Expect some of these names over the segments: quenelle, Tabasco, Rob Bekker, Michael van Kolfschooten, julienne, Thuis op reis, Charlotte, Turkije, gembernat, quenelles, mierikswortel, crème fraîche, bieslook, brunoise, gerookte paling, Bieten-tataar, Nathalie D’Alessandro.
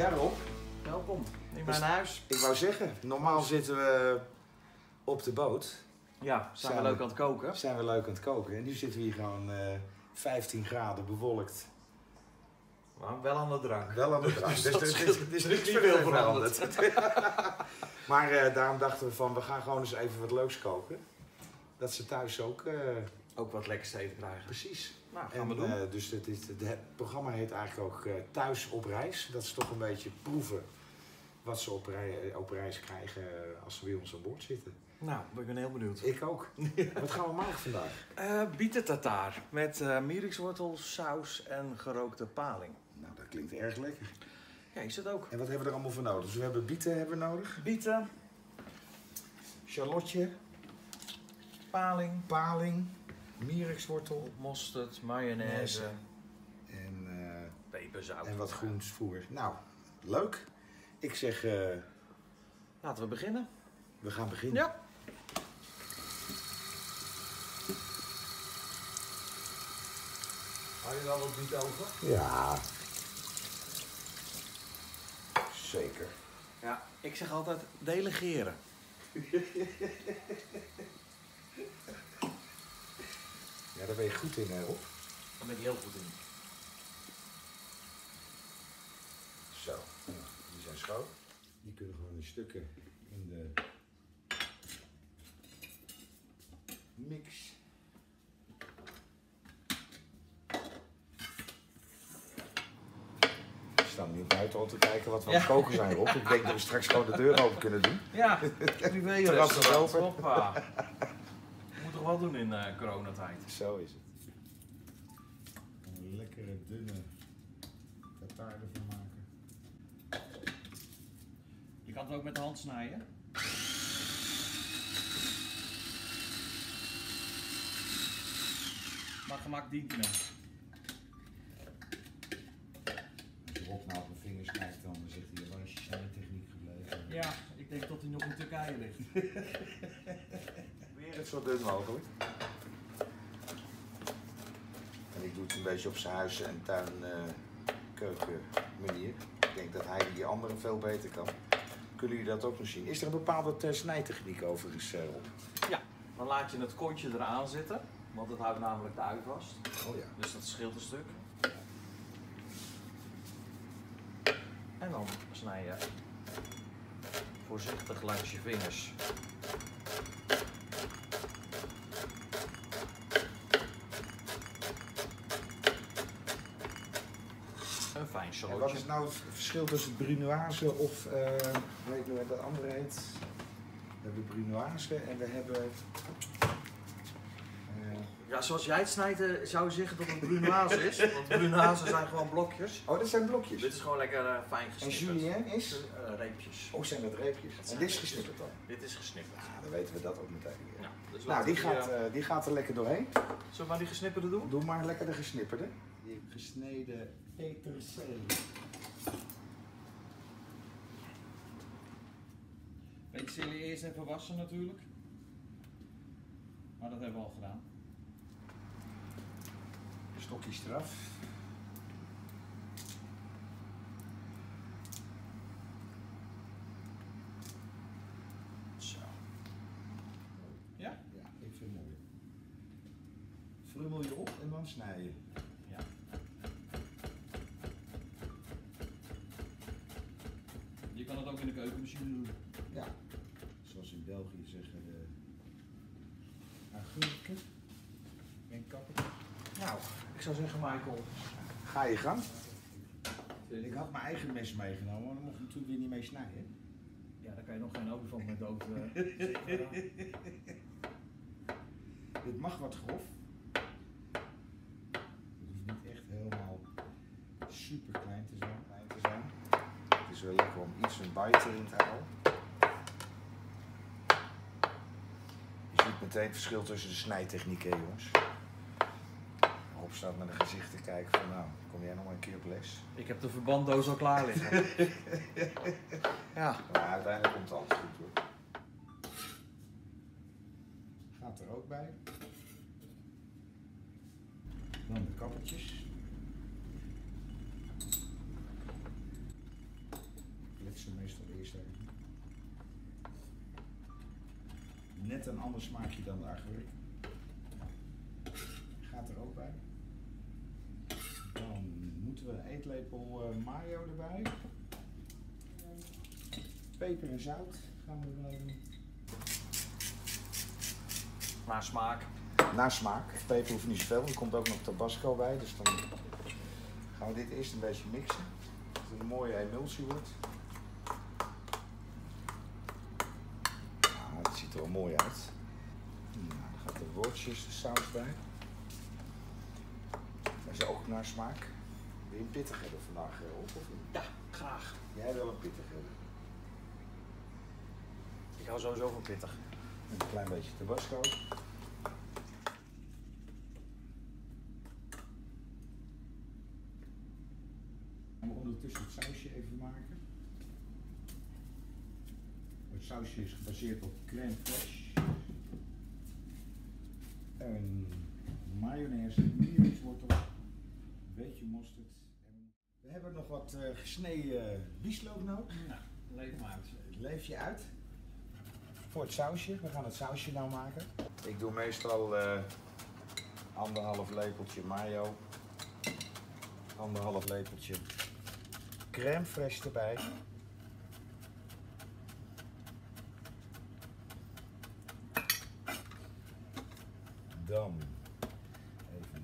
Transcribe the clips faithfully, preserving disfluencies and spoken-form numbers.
Ja, Rob. Welkom in mijn huis. Ik wou zeggen, normaal zitten we op de boot. Ja, zijn, zijn we leuk aan het koken. Zijn we leuk aan het koken. En nu zitten we hier gewoon uh, vijftien graden bewolkt. Maar wel aan de drank. Wel aan de drank. Dus, dus, dus, dus, dus er is niet veel veranderd. Maar uh, daarom dachten we van, we gaan gewoon eens even wat leuks koken. Dat ze thuis ook... Uh, ook wat lekkers even krijgen. Precies. Nou, gaan en, we doen. Uh, dus het, het, het, het programma heet eigenlijk ook uh, Thuis op reis. Dat is toch een beetje proeven wat ze op, rei, op reis krijgen als ze bij ons aan boord zitten. Nou, ik ben heel benieuwd. Ik ook. Wat gaan we maken vandaag? Uh, Bieten-tataar met uh, mierikswortel, saus en gerookte paling. Nou, dat klinkt erg lekker. Ja, is dat ook. En wat hebben we er allemaal voor nodig? Dus we hebben bieten hebben we nodig. Bieten. Charlotte. Paling. Paling. Mierikswortel, mosterd, mayonaise en uh, peperzout en wat groensvoer. Nou, leuk. Ik zeg, uh, laten we beginnen. We gaan beginnen. Ja. Hou je dan ook niet over? Ja. Zeker. Ja, ik zeg altijd delegeren. Ja, daar ben je goed in, hè, Rob? Daar ben ik heel goed in. Zo, nou, die zijn schoon. Die kunnen gewoon in stukken in de mix. We staan nu buiten al te kijken wat we ja. aan het koken zijn, Rob. Ik denk dat we straks gewoon de deur open kunnen doen. Ja, nu ben je er. Wat doen in uh, coronatijd. Zo is het. Een lekkere dunne tataar ervan maken. Je kan het ook met de hand snijden. Maar gemak dient niet. Als Rob nou op mijn vingers kijkt, dan zegt hij waar is je zijn techniek gebleven. Ja, ik denk dat hij nog in Turkije ligt. Het zo dun mogelijk. En ik doe het een beetje op zijn huis- en tuinkeuken uh, manier. Ik denk dat hij die andere veel beter kan. Kunnen jullie dat ook nog zien? Is er een bepaalde snijtechniek overigens uh, op? Ja, dan laat je het kontje eraan zitten, want dat houdt namelijk de ui vast. Oh ja. Dus dat scheelt een stuk. En dan snij je voorzichtig langs je vingers. En wat is nou het verschil tussen brunoise of uh, weet je wat de andere heet? We hebben brunoise en we hebben... Uh... Ja, zoals jij het snijdt uh, zou je zeggen dat het brunoise is, want brunoise zijn gewoon blokjes. Oh, dat zijn blokjes? Dit is gewoon lekker uh, fijn gesnipperd. En julienne is? Uh, reepjes. Oh, zijn dat reepjes? Dat en dit is gesnipperd dan? Dit is gesnipperd. Ah, dan weten we dat ook meteen weer. Nou, dus nou die, gaat, uh, die gaat er lekker doorheen. Zullen we maar die gesnipperde doen? Doe maar lekker de gesnipperde. Die heb gesneden Etercelie. Etercelie eerst even wassen natuurlijk. Maar dat hebben we al gedaan. Stokje straf. Zo. Ja? Ja, ik vind het mooi. Frummel je op en dan snij je. Ja. Je kan het ook in de keukenmachine doen. Ja. Zoals in België zeggen de agurken en kappen. Nou, ik zou zeggen Michael, ga je gang. Ik had mijn eigen mes meegenomen, maar dan mocht ik natuurlijk weer niet mee snijden. Ja, daar kan je nog geen open van met dood. Dit mag wat grof. Super klein te zijn, klein te zijn. Het is wel lekker om iets een bite erin te houden. Je ziet meteen het verschil tussen de snijtechnieken, jongens. Rob staat met een gezicht te kijken van nou, kom jij nog maar een keer op les? Ik heb de verbanddoos al klaar liggen. Ja. Maar uiteindelijk komt alles goed hoor. Gaat er ook bij. Dan de kappertjes. ze meestal eerst even. Net een ander smaakje dan de agurk. Gaat er ook bij. Dan moeten we een eetlepel uh, mayo erbij. Peper en zout gaan we erbij doen. Naar smaak. Naar smaak. Peper hoeft niet zoveel, er komt ook nog tabasco bij. Dus dan gaan we dit eerst een beetje mixen. Dat het een mooie emulsie wordt. Nou, het ziet er wel mooi uit. Nou, dan gaat de worteltjes, de saus bij. Dat is ook naar smaak. Wil je een pittig hebben vandaag, op, of niet? Ja, graag. Jij wil een pittig hebben. Ik hou sowieso van pittig. Een klein beetje tabasco. Gaan we ondertussen het sausje even maken. Het sausje is gebaseerd op crème fraîche. En mayonaise, mierikswortel, een beetje mosterd. We hebben nog wat uh, gesneden bieslook nodig. Nou, leef maar uit. Leef je uit. Voor het sausje, we gaan het sausje nou maken. Ik doe meestal uh, anderhalf lepeltje mayo, anderhalf lepeltje crème fraîche erbij. Dan even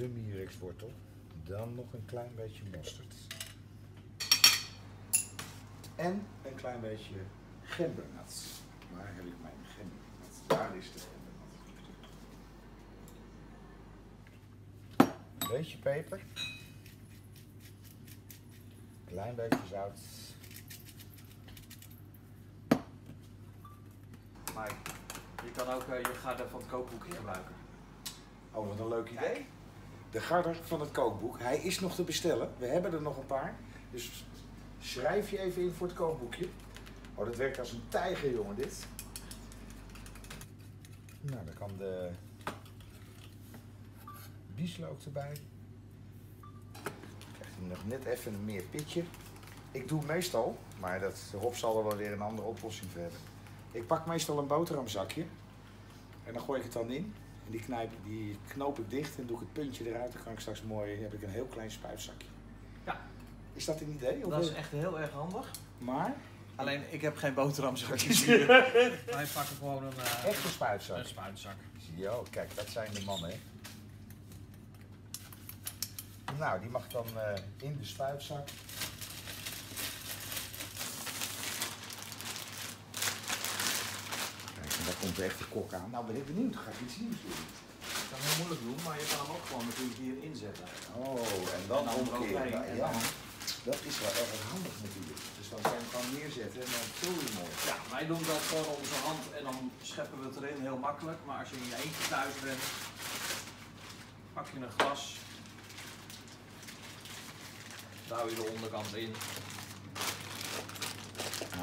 de mierikswortel, dan nog een klein beetje mosterd. En een klein beetje gembernat. Waar heb ik mijn gembernat? Daar is de gembernat. Een beetje peper. Een klein beetje zout. Maar je kan ook uh, je garde van het kookboek gebruiken. Oh, wat een leuk idee. De garde van het kookboek. Hij is nog te bestellen. We hebben er nog een paar. Dus schrijf je even in voor het kookboekje. Oh, dat werkt als een tijger, jongen, dit. Nou, dan kan de bieslook erbij. Dan krijgt hij nog net even een meer pitje. Ik doe meestal, maar dat Rob zal er wel weer een andere oplossing voor hebben. Ik pak meestal een boterhamzakje en dan gooi ik het dan in. En die, knijp, die knoop ik dicht en doe ik het puntje eruit. Dan kan ik straks mooi, heb ik een heel klein spuitzakje. Is dat een idee? Of dat is echt heel erg handig. Maar? Alleen, ik heb geen boterhamzakjes hier. Wij pakken gewoon een... Uh, echt een spuitzak? Een spuitzak. Jo, kijk, dat zijn de mannen, hè. Nou, die mag dan uh, in de spuitzak. Kijk, en daar komt de echte kok aan. Nou, ben ik benieuwd. Ga ik iets nieuws doen? Ik kan heel moeilijk doen, maar je kan hem ook gewoon natuurlijk hierin zetten. Oh, en dan omkeren. Ja. Dat is wel erg handig natuurlijk. Dus dan kan je hem gewoon neerzetten en dan vul je mooi. Ja, wij doen dat gewoon op onze hand en dan scheppen we het erin heel makkelijk. Maar als je in je eentje thuis bent, pak je een glas. Duw je de onderkant in.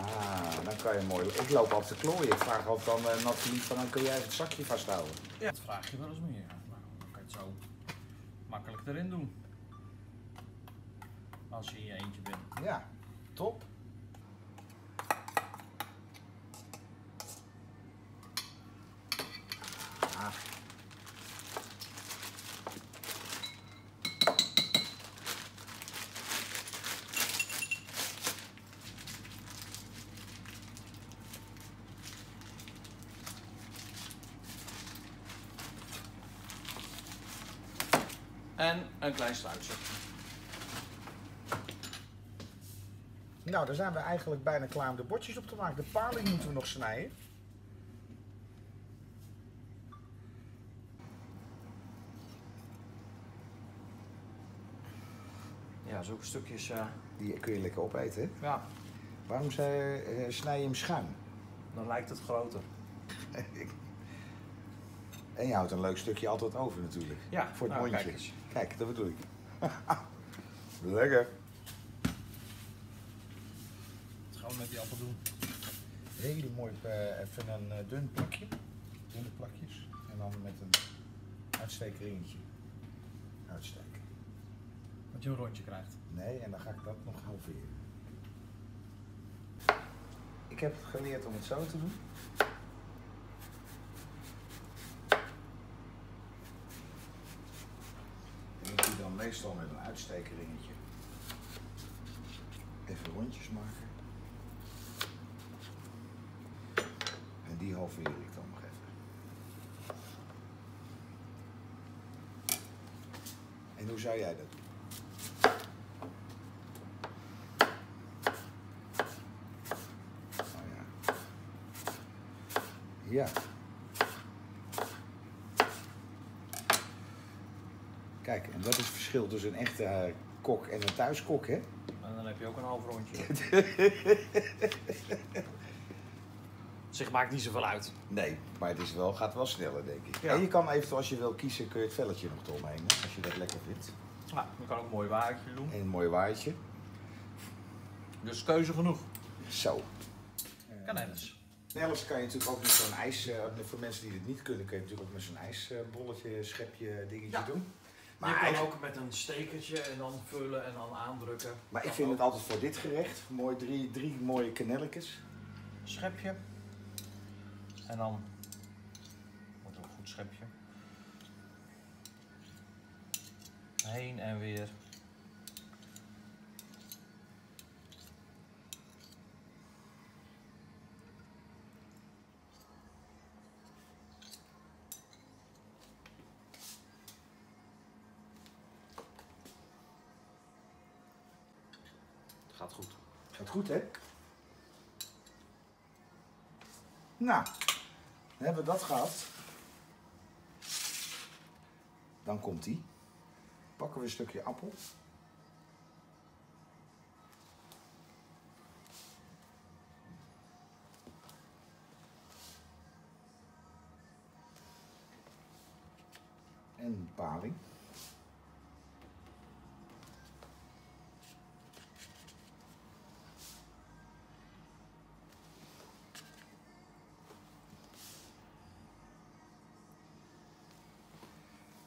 Ah, dan kan je mooi. Ik loop altijd te klooien. Ik vraag altijd dan uh, Nathalie van, dan kun jij het zakje vasthouden. Ja, dat vraag je wel eens meer. Nou, dan kan je het zo makkelijk erin doen. Als je in je eentje bent. Ja, top. Ah. En een klein stuitje. Nou, daar zijn we eigenlijk bijna klaar om de bordjes op te maken. De paling moeten we nog snijden. Ja, zulke stukjes... Uh... Die kun je lekker opeten, hè? Ja. Waarom uh, snij je hem schuin? Dan lijkt het groter. En je houdt een leuk stukje altijd over natuurlijk. Ja, voor het nou, mondje. Kijk, eens. Kijk, dat bedoel ik. Lekker. Met die appeldoen. Hele mooi, even een dun plakje, dunne plakjes en dan met een uitstekeringetje. Uitsteken. Dat je een rondje krijgt. Nee, en dan ga ik dat nog halveren. Ik heb geleerd om het zo te doen. En ik doe dan meestal met een uitstekeringetje even rondjes maken. En die halveer ik dan nog even. En hoe zou jij dat doen? Ja. Kijk, en dat is het verschil tussen een echte uh, kok en een thuiskok, hè? En dan heb je ook een half rondje. Zich maakt niet zoveel uit. Nee, maar het is wel, gaat wel sneller, denk ik. Ja. En je kan eventueel, als je wil kiezen, kun je het velletje nog eromheen, als je dat lekker vindt. Ja, je kan ook een mooi waaiertje doen. En een mooi waaiertje. Dus keuze genoeg. Zo. Quenelles. Quenelles kan je natuurlijk ook met zo'n ijs, uh, voor mensen die het niet kunnen, kun je natuurlijk ook met zo'n ijsbolletje, schepje, dingetje ja. doen. Maar je kan eigenlijk ook met een stekertje en dan vullen en dan aandrukken. Maar ik vind ook het altijd voor dit gerecht, mooi drie, drie mooie quenelletjes. Schepje. En dan wordt ook een goed schepje. Heen en weer. Gaat goed. Gaat goed, hè? Nou, dan hebben we dat gehad. Dan komt die. Pakken we een stukje appel. En paling.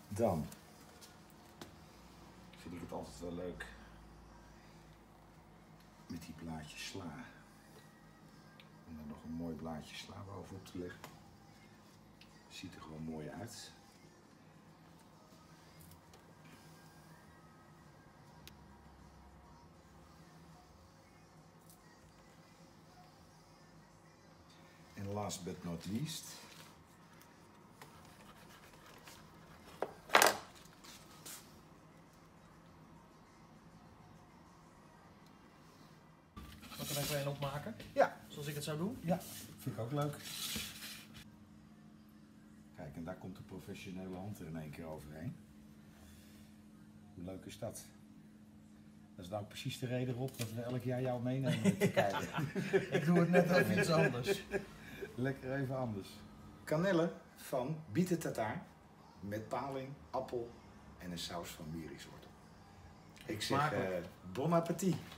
Dan vind ik het altijd wel leuk met die blaadjes sla. Om er nog een mooi blaadje sla bovenop te leggen. Ziet er gewoon mooi uit. En last but not least. Kan ik er een opmaken? Ja. Zoals ik het zou doen? Ja, vind ik ook leuk. Kijk, en daar komt de professionele hand er in één keer overheen. Hoe leuk is dat? Dat is nou precies de reden, Rob, dat we elk jaar jou meenemen met de kijken. Ik doe het net over iets anders. Lekker even anders. Quenelles van Bieten-tataar met paling, appel en een saus van mierikswortel. Ik zeg uh, bon appétit.